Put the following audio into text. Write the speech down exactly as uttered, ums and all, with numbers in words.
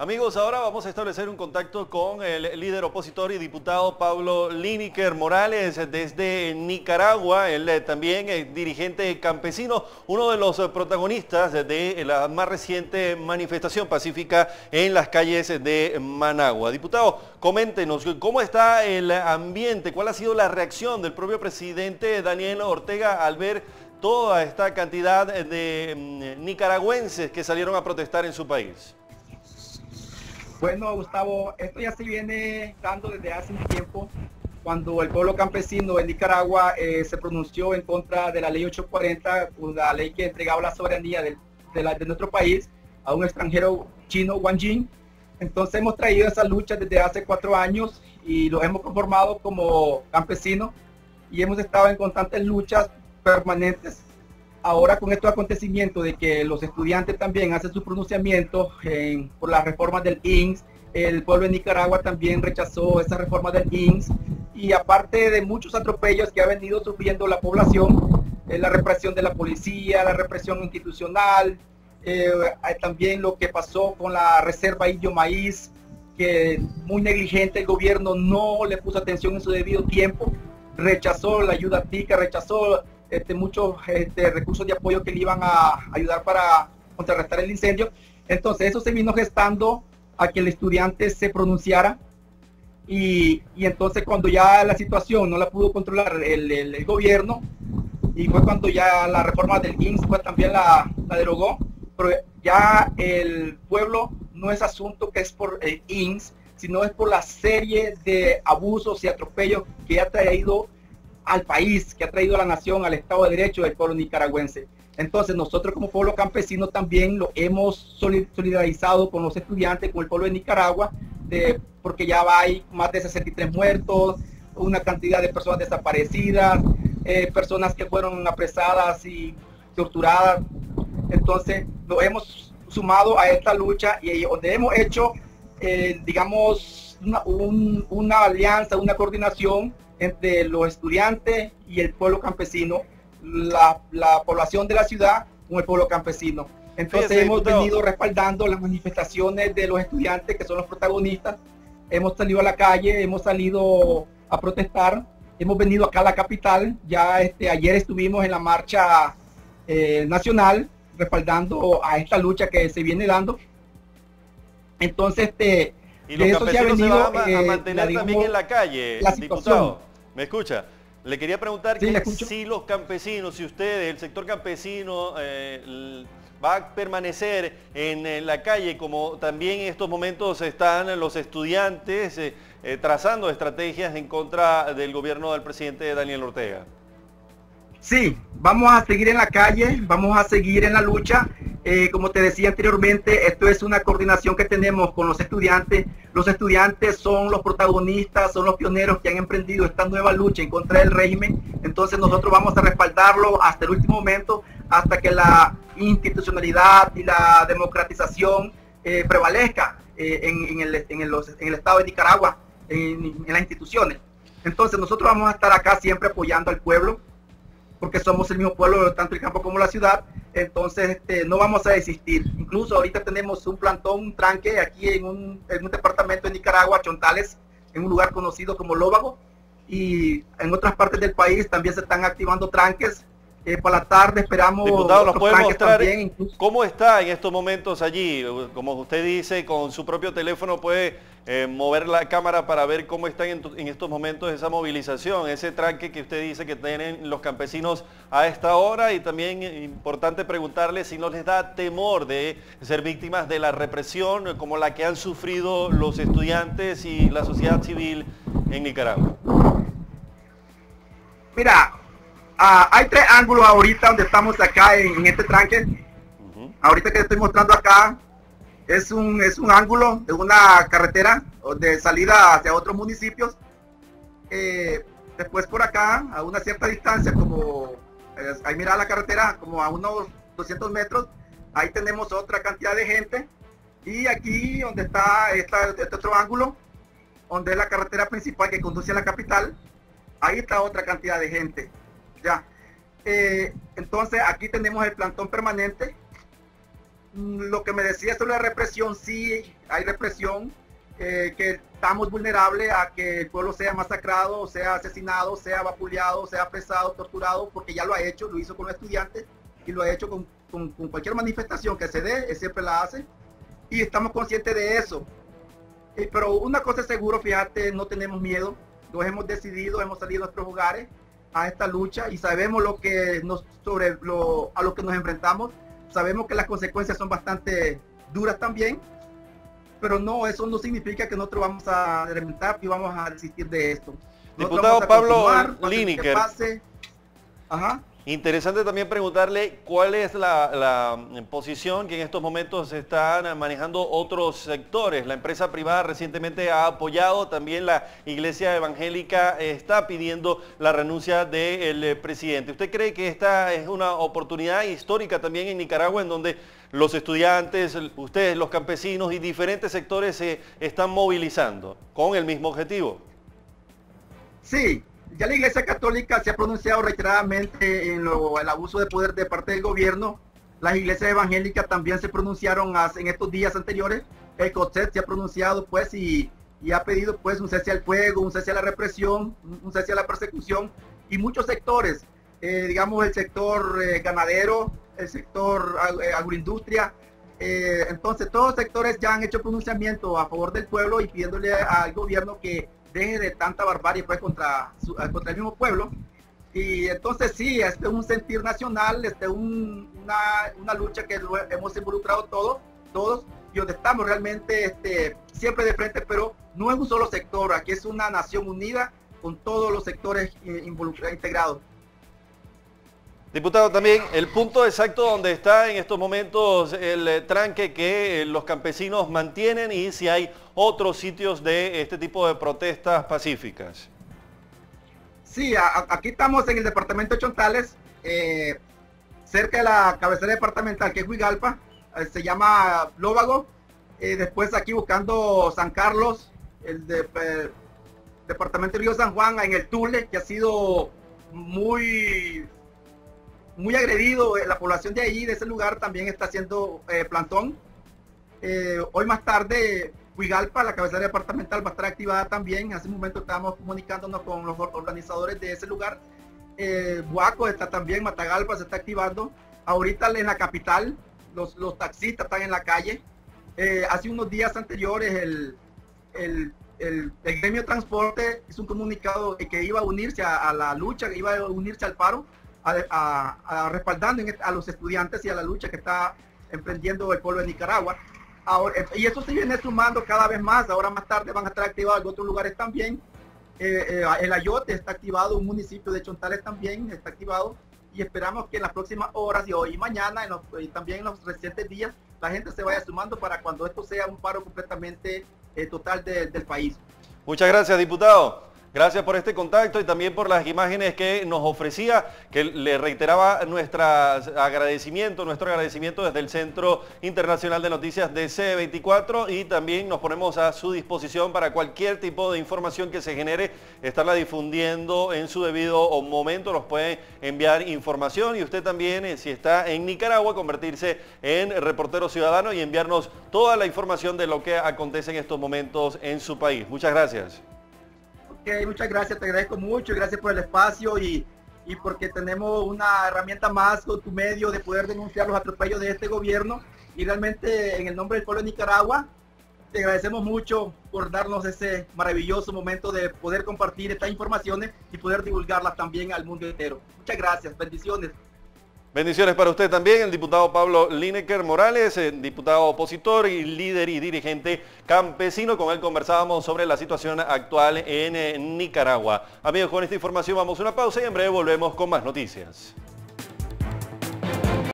Amigos, ahora vamos a establecer un contacto con el líder opositor y diputado Pablo Liniker Morales desde Nicaragua. Él también es dirigente campesino, uno de los protagonistas de la más reciente manifestación pacífica en las calles de Managua. Diputado, coméntenos cómo está el ambiente, cuál ha sido la reacción del propio presidente Daniel Ortega al ver toda esta cantidad de nicaragüenses que salieron a protestar en su país. Bueno, Gustavo, esto ya se viene dando desde hace un tiempo, cuando el pueblo campesino de Nicaragua eh, se pronunció en contra de la ley ocho cuarenta, pues, la ley que entregaba la soberanía de, de, la, de nuestro país a un extranjero chino, Wang Jing. Entonces hemos traído esa lucha desde hace cuatro años y los hemos conformado como campesinos y hemos estado en constantes luchas permanentes. Ahora con estos acontecimientos de que los estudiantes también hacen su pronunciamiento eh, por las reformas del I N S S, el pueblo de Nicaragua también rechazó esa reforma del I N S S y aparte de muchos atropellos que ha venido sufriendo la población, eh, la represión de la policía, la represión institucional, eh, también lo que pasó con la reserva Indio Maíz, que muy negligente el gobierno no le puso atención en su debido tiempo, rechazó la ayuda TICA, rechazó Este, muchos este, recursos de apoyo que le iban a ayudar para contrarrestar el incendio. Entonces eso se vino gestando a que el estudiante se pronunciara y, y entonces cuando ya la situación no la pudo controlar el, el, el gobierno, y fue cuando ya la reforma del I N S S pues, también la, la derogó, pero ya el pueblo no es asunto que es por el I N S S, sino es por la serie de abusos y atropellos que ha traído al país, que ha traído a la nación, al Estado de Derecho del pueblo nicaragüense. Entonces nosotros como pueblo campesino también lo hemos solidarizado con los estudiantes, con el pueblo de Nicaragua, de, porque ya hay más de sesenta y tres muertos, una cantidad de personas desaparecidas, eh, personas que fueron apresadas y torturadas. Entonces lo hemos sumado a esta lucha y donde hemos hecho, eh, digamos, una, un, una alianza, una coordinación entre los estudiantes y el pueblo campesino, la, la población de la ciudad con el pueblo campesino. Entonces sí, hemos diputado. venido respaldando las manifestaciones de los estudiantes que son los protagonistas. Hemos salido a la calle, hemos salido a protestar, hemos venido acá a la capital. Ya este, ayer estuvimos en la marcha eh, nacional respaldando a esta lucha que se viene dando. Entonces, este... Y los campesinos se van a, eh, a mantener digamos, también en la calle, la diputado. ¿Me escucha? Le quería preguntar sí, que si los campesinos, si ustedes, el sector campesino, eh, va a permanecer en, en la calle, como también en estos momentos están los estudiantes eh, eh, trazando estrategias en contra del gobierno del presidente Daniel Ortega. Sí, vamos a seguir en la calle, vamos a seguir en la lucha. Eh, como te decía anteriormente, esto es una coordinación que tenemos con los estudiantes. Los estudiantes son los protagonistas, son los pioneros que han emprendido esta nueva lucha en contra del régimen. Entonces nosotros vamos a respaldarlo hasta el último momento, hasta que la institucionalidad y la democratización eh, prevalezca eh, en, en, el, en, el, en el Estado de Nicaragua, en, en las instituciones. Entonces nosotros vamos a estar acá siempre apoyando al pueblo, porque somos el mismo pueblo, tanto el campo como la ciudad. Entonces este, no vamos a desistir. Incluso ahorita tenemos un plantón, un tranque aquí en un, en un departamento de Nicaragua, Chontales, en un lugar conocido como Lóvago, y en otras partes del país también se están activando tranques. Eh, para la tarde esperamos... Diputado, ¿nos puede mostrar también, cómo está en estos momentos allí? Como usted dice, con su propio teléfono puede eh, mover la cámara para ver cómo está en, en estos momentos esa movilización, ese tranque que usted dice que tienen los campesinos a esta hora, y también importante preguntarle si no les da temor de ser víctimas de la represión como la que han sufrido los estudiantes y la sociedad civil en Nicaragua. Mira... Ah, hay tres ángulos ahorita donde estamos acá en, en este tranque. Uh-huh. Ahorita que estoy mostrando acá es un, es un ángulo de una carretera de salida hacia otros municipios. Eh, después por acá, a una cierta distancia, como eh, ahí mira la carretera, como a unos doscientos metros, ahí tenemos otra cantidad de gente. Y aquí donde está esta, este otro ángulo, donde es la carretera principal que conduce a la capital, ahí está otra cantidad de gente. Ya, eh, entonces aquí tenemos el plantón permanente lo que me decía sobre la represión, sí hay represión, eh, que estamos vulnerables a que el pueblo sea masacrado, sea asesinado, sea vapuleado, sea apresado, torturado, porque ya lo ha hecho, lo hizo con los estudiantes y lo ha hecho con, con, con cualquier manifestación que se dé, él siempre la hace, y estamos conscientes de eso. Eh, pero una cosa es seguro, fíjate, no tenemos miedo, nos hemos decidido, hemos salido de nuestros hogares a esta lucha y sabemos lo que nos, sobre lo, a lo que nos enfrentamos. Sabemos que las consecuencias son bastante duras también, pero no, eso no significa que nosotros vamos a reventar y vamos a resistir de esto. Diputado Pablo Liniker, Ajá. interesante también preguntarle cuál es la, la posición que en estos momentos están manejando otros sectores. La empresa privada recientemente ha apoyado, también la Iglesia Evangélica está pidiendo la renuncia del presidente. ¿Usted cree que esta es una oportunidad histórica también en Nicaragua, en donde los estudiantes, ustedes, los campesinos y diferentes sectores se están movilizando con el mismo objetivo? Sí. Ya la Iglesia Católica se ha pronunciado reiteradamente en lo, el abuso de poder de parte del gobierno. Las iglesias evangélicas también se pronunciaron hace, en estos días anteriores. El COSET se ha pronunciado pues y, y ha pedido pues un cese al fuego, un cese a la represión, un cese a la persecución. Y muchos sectores, eh, digamos el sector eh, ganadero, el sector eh, agroindustria. Eh, entonces todos los sectores ya han hecho pronunciamiento a favor del pueblo y pidiéndole al gobierno que deje de tanta barbarie pues contra, su, contra el mismo pueblo. Y entonces sí, este es un sentir nacional, este es un, una, una lucha que lo hemos involucrado todos, todos, y donde estamos realmente este, siempre de frente, pero no en un solo sector, aquí es una nación unida con todos los sectores involucrados, integrados. Diputado, también el punto exacto donde está en estos momentos el tranque que los campesinos mantienen y si hay otros sitios de este tipo de protestas pacíficas. Sí, a, aquí estamos en el departamento de Chontales, eh, cerca de la cabecera departamental que es Juigalpa, eh, se llama Lóvago, eh, después aquí buscando San Carlos, el de, eh, departamento de Río San Juan, en el Tule, que ha sido muy... muy agredido, la población de ahí, de ese lugar, también está haciendo eh, plantón. Eh, hoy más tarde, Juigalpa, la cabecera departamental, va a estar activada también. Hace un momento estábamos comunicándonos con los organizadores de ese lugar. Eh, Guaco está también, Matagalpa se está activando. Ahorita en la capital, los, los taxistas están en la calle. Eh, hace unos días anteriores, el, el, el, el gremio de transporte hizo un comunicado que iba a unirse a, a la lucha, que iba a unirse al paro, A, a, a respaldando a los estudiantes y a la lucha que está emprendiendo el pueblo de Nicaragua. Ahora, y eso se viene sumando cada vez más. Ahora más tarde van a estar activados en otros lugares también. Eh, eh, el Ayote está activado, un municipio de Chontales también está activado, y esperamos que en las próximas horas, y hoy y mañana, en los, y también en los recientes días, la gente se vaya sumando para cuando esto sea un paro completamente eh, total de, del país. Muchas gracias, diputado. Gracias por este contacto y también por las imágenes que nos ofrecía, que le reiteraba nuestro agradecimiento, nuestro agradecimiento desde el Centro Internacional de Noticias de C veinticuatro, y también nos ponemos a su disposición para cualquier tipo de información que se genere, estarla difundiendo en su debido momento. Nos pueden enviar información y usted también, si está en Nicaragua, convertirse en reportero ciudadano y enviarnos toda la información de lo que acontece en estos momentos en su país. Muchas gracias. Okay, muchas gracias, te agradezco mucho, gracias por el espacio y, y porque tenemos una herramienta más con tu medio de poder denunciar los atropellos de este gobierno, y realmente en el nombre del pueblo de Nicaragua te agradecemos mucho por darnos ese maravilloso momento de poder compartir estas informaciones y poder divulgarlas también al mundo entero. Muchas gracias, bendiciones. Bendiciones para usted también, el diputado Pablo Liniker Morales, el diputado opositor y líder y dirigente campesino. Con él conversábamos sobre la situación actual en Nicaragua. Amigos, con esta información vamos a una pausa y en breve volvemos con más noticias.